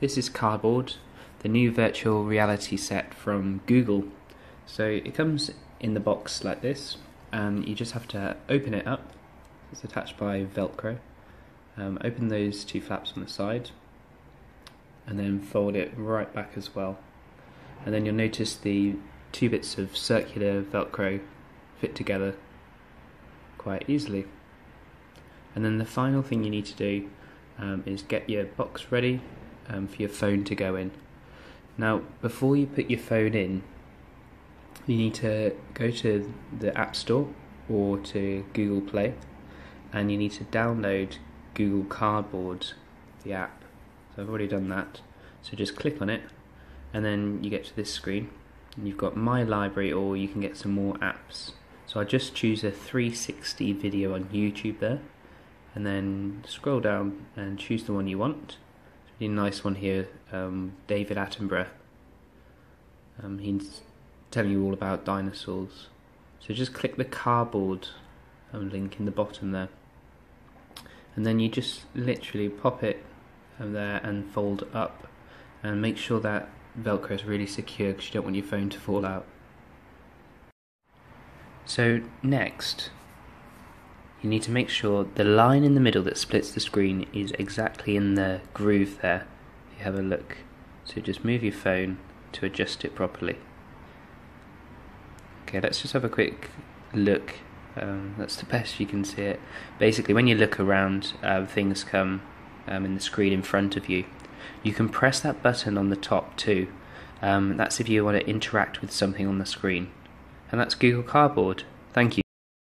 This is Cardboard, the new virtual reality set from Google. So it comes in the box like this, and you just have to open it up. It's attached by Velcro. Open those two flaps on the side, and then fold it right back as well. And then you'll notice the two bits of circular Velcro fit together quite easily. And then the final thing you need to do is get your box ready for your phone to go in. Now, before you put your phone in, you need to go to the App Store or to Google Play, and you need to download Google Cardboard, the app. So I've already done that. So just click on it, and then you get to this screen, and you've got My Library, or you can get some more apps. So I just choose a 360 video on YouTube there, and then scroll down and choose the one you want. It's a really nice one here, David Attenborough. He's telling you all about dinosaurs. So just click the Cardboard link in the bottom there, and then you just literally pop it there and fold up, and make sure that Velcro is really secure because you don't want your phone to fall out. So next, you need to make sure the line in the middle that splits the screen is exactly in the groove there, if you have a look. So just move your phone to adjust it properly. Okay, let's just have a quick look. That's the best you can see it. Basically, when you look around, things come in the screen in front of you. You can press that button on the top too. That's if you want to interact with something on the screen. And that's Google Cardboard. Thank you.